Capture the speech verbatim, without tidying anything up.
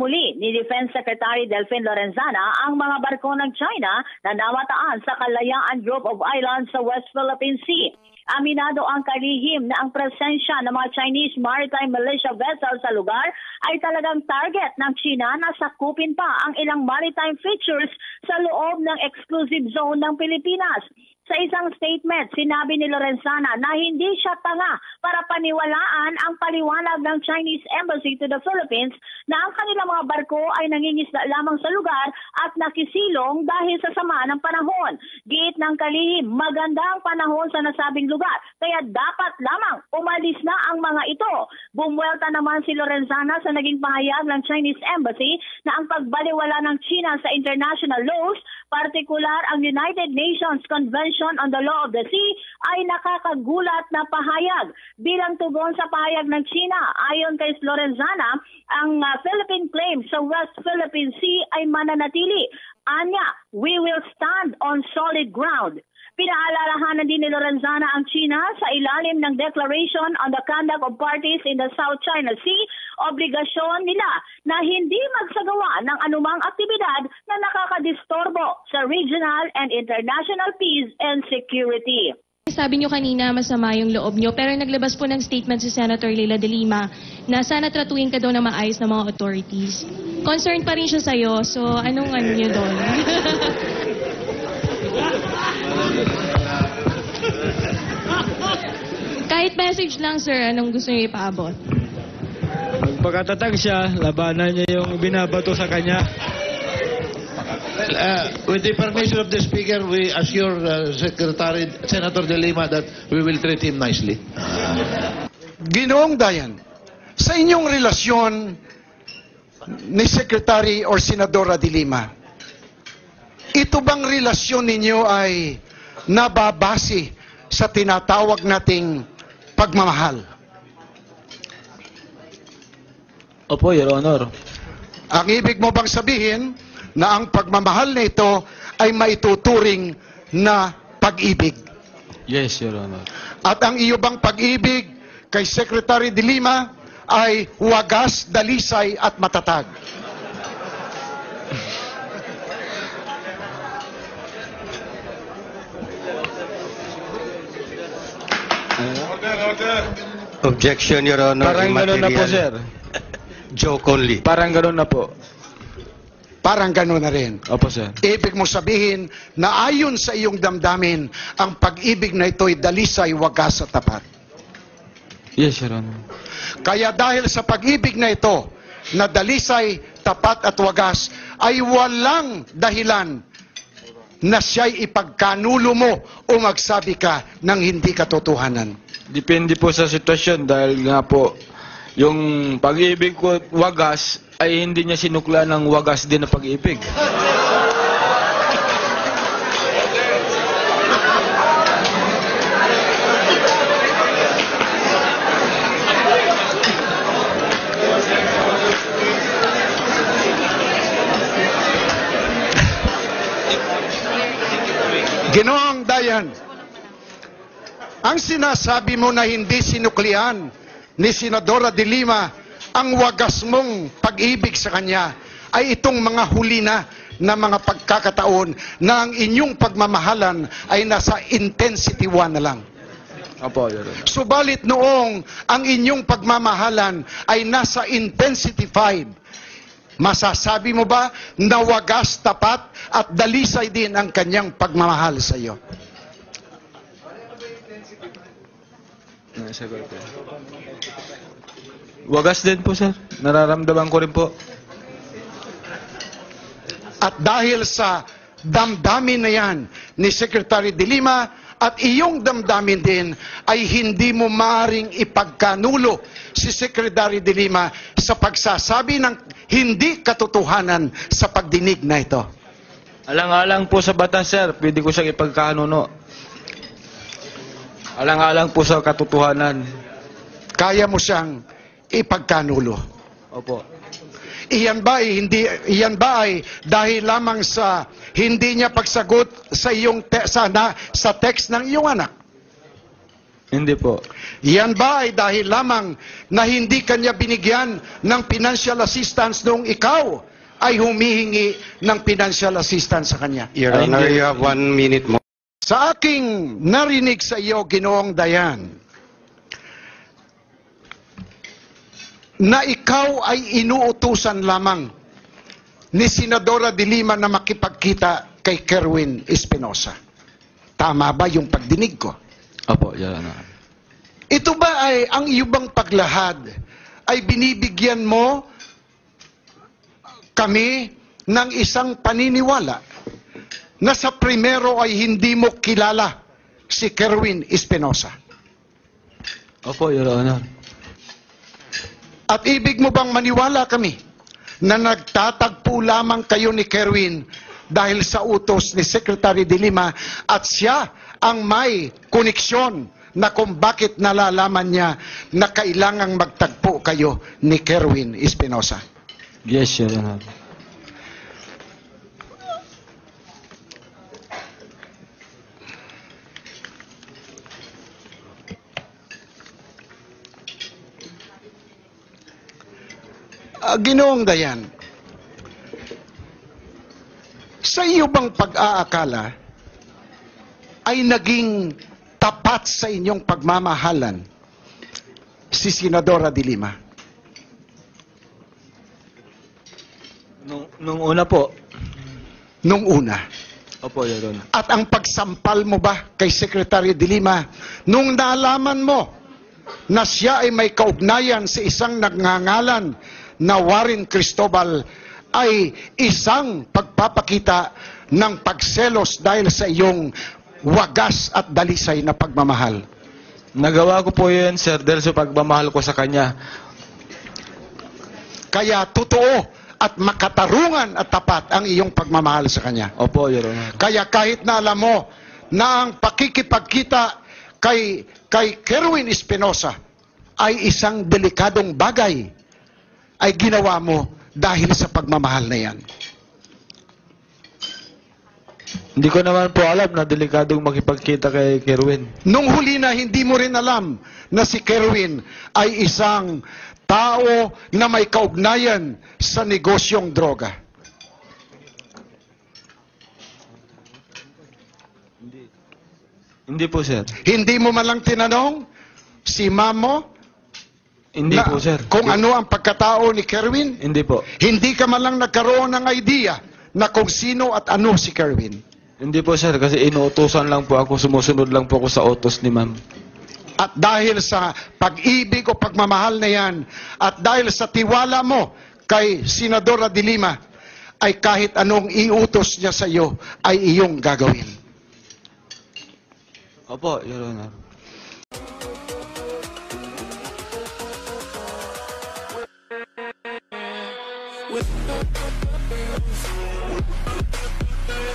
muli ni Defense Secretary Delfin Lorenzana ang mga barko ng China na namataan sa Kalayaan Group of Islands sa West Philippine Sea. Aminado ang kalihim na ang presensya ng mga Chinese Maritime Militia Vessel sa lugar ay talagang target ng China na sakupin pa ang ilang maritime features sa loob ng Exclusive Zone ng Pilipinas. Sa isang statement, sinabi ni Lorenzana na hindi siya tanga para paniwalaan ang paliwanag ng Chinese Embassy to the Philippines na ang kanilang mga barko ay nangingisda lamang sa lugar at nakisilong dahil sa sama ng panahon. Giit ng kalihim, maganda ang panahon sa nasabing lugar, kaya dapat lamang umalis na ang mga ito. Bumuelta naman si Lorenzana sa naging pahayag ng Chinese Embassy na ang pagbaliwala ng China sa international laws, partikular ang United Nations Convention on the law of the sea, ay nakakagulat na pahayag. Bilang tugon sa pahayag ng China, ayon kay Lorenzana, ang uh, Philippine claims sa West Philippine Sea ay mananatili. Anya, we will stand on solid ground. Pinaalalahanan din ni Lorenzana ang China sa ilalim ng Declaration on the Conduct of Parties in the South China Sea, obligasyon nila na hindi magsagawa ng anumang aktibidad na nakakadistorbo sa regional and international peace and security. Sabi nyo kanina masama yung loob nyo, pero naglabas po ng statement si Senator Leila de Lima na sana tratuhin ka daw na maayos ng mga authorities. Concerned pa rin siya sa'yo, so anong ano nyo doon? Kahit message lang, sir, anong gusto niyo ipaabot? Magpakatatag siya, labanan niya yung binabato sa kanya. Well, uh, with the permission of the speaker, we assure uh, Secretary Senator De Lima that we will treat him nicely. Uh... Ginoong Dayan, sa inyong relasyon ni Secretary or Senadora De Lima, ito bang relasyon ninyo ay nababase sa tinatawag nating pagmamahal? Opo, Your Honor. Ang ibig mo bang sabihin na ang pagmamahal na ito ay maituturing na pag-ibig? Yes, Your Honor. At ang iyo bang pag-ibig kay Secretary De Lima ay wagas, dalisay at matatag? Order, order. Objection, Your Honor. Parang gano'n na po, sir. Joke only. Parang gano'n na po. Parang gano'n na rin. Opo, sir. Ibig mo sabihin na ayon sa iyong damdamin, ang pag-ibig na ito'y dalisay, wagas at tapat. Yes, Your Honor. Kaya dahil sa pag-ibig na ito, na dalisay, tapat at wagas, ay walang dahilan na siya'y ipagkanulo mo o magsabi ka ng hindi katotohanan. Depende po sa sitwasyon dahil nga po yung pag-ibig ko wagas ay hindi niya sinukla ng wagas din na pag-ibig. Ginoong Dayan, ang sinasabi mo na hindi sinuklian ni Senadora De Lima ang wagas mong pag-ibig sa kanya ay itong mga huli na na mga pagkakataon na ang inyong pagmamahalan ay nasa intensity one na lang. Subalit noong ang inyong pagmamahalan ay nasa intensity five, masasabi mo ba na wagas, tapat at dalisay din ang kanyang pagmamahal sa iyo? Wagas din po, sir. Nararamdaman ko rin po. At dahil sa damdamin na yan ni Secretary De Lima at iyong damdamin din ay hindi mo maaring ipagkanulo si Secretary De Lima sa pagsasabi ng hindi katotohanan sa pagdinig na ito. Alang-alang po sa batas, sir, pwede ko siyang ipagkanulo. Alang-alang po sa katotohanan. Kaya mo siyang ipagkanulo. Opo. Iyan ba ay hindi iyan ba ay dahil lamang sa hindi niya pagsagot sa iyong te, sana sa text ng iyong anak? Hindi po. Yan ba ay dahil lamang na hindi kanya binigyan ng financial assistance noong ikaw ay humihingi ng financial assistance sa kanya? Your Honor, you have one minute more. Sa aking narinig sa iyo, Ginoong Dayan, na ikaw ay inuutusan lamang ni Senadora de Lima na makipagkita kay Kerwin Espinosa. Tama ba yung pagdinig ko? Opo, Your Honor. Ito ba ay ang ibang paglahad ay binibigyan mo kami ng isang paniniwala na sa primero ay hindi mo kilala si Kerwin Espinosa? Opo, Your Honor. At ibig mo bang maniwala kami na nagtatagpo lamang kayo ni Kerwin dahil sa utos ni Secretary de Lima at siya ang may koneksyon na kung bakit nalalaman niya na kailangang magtagpo kayo ni Kerwin Espinosa? Yes, Your Honor. Uh, Ginoong Dayan, sa iyo bang pag-aakala ay naging tapat sa inyong pagmamahalan si Senadora de Lima? Nung, nung una po. Nung una? Opo, Your Honor. At ang pagsampal mo ba kay Secretary de Lima nung nalaman mo na siya ay may kaugnayan sa isang nagngangalan na Warren Cristobal ay isang pagpapakita ng pagselos dahil sa iyong wagas at dalisay na pagmamahal? Nagawa ko po yun, sir, dahil sa pagmamahal ko sa kanya. Kaya totoo at makatarungan at tapat ang iyong pagmamahal sa kanya? Opo, Your Honor. Kaya kahit na alam mo na ang pakikipagkita kay, kay Kerwin Espinosa ay isang delikadong bagay, ay ginawa mo dahil sa pagmamahal na yan? Hindi ko naman po alam na delikadong makipagkita kay Kerwin. Nung huli na hindi mo rin alam na si Kerwin ay isang tao na may kaugnayan sa negosyong droga? Hindi, hindi po, sir. Hindi mo malang tinanong si mamo? Hindi na, po, sir. Kung hindi. Ano ang pagkatao ni Kerwin? Hindi po. Hindi ka man lang nagkaroon ng idea na kung sino at ano si Kerwin? Hindi po, sir, kasi inuutosan lang po ako, sumusunod lang po ako sa utos ni ma'am. At dahil sa pag-ibig o pagmamahal na yan, at dahil sa tiwala mo kay Senadora de Lima, ay kahit anong iutos niya sa iyo ay iyong gagawin? Opo, Your Honor. With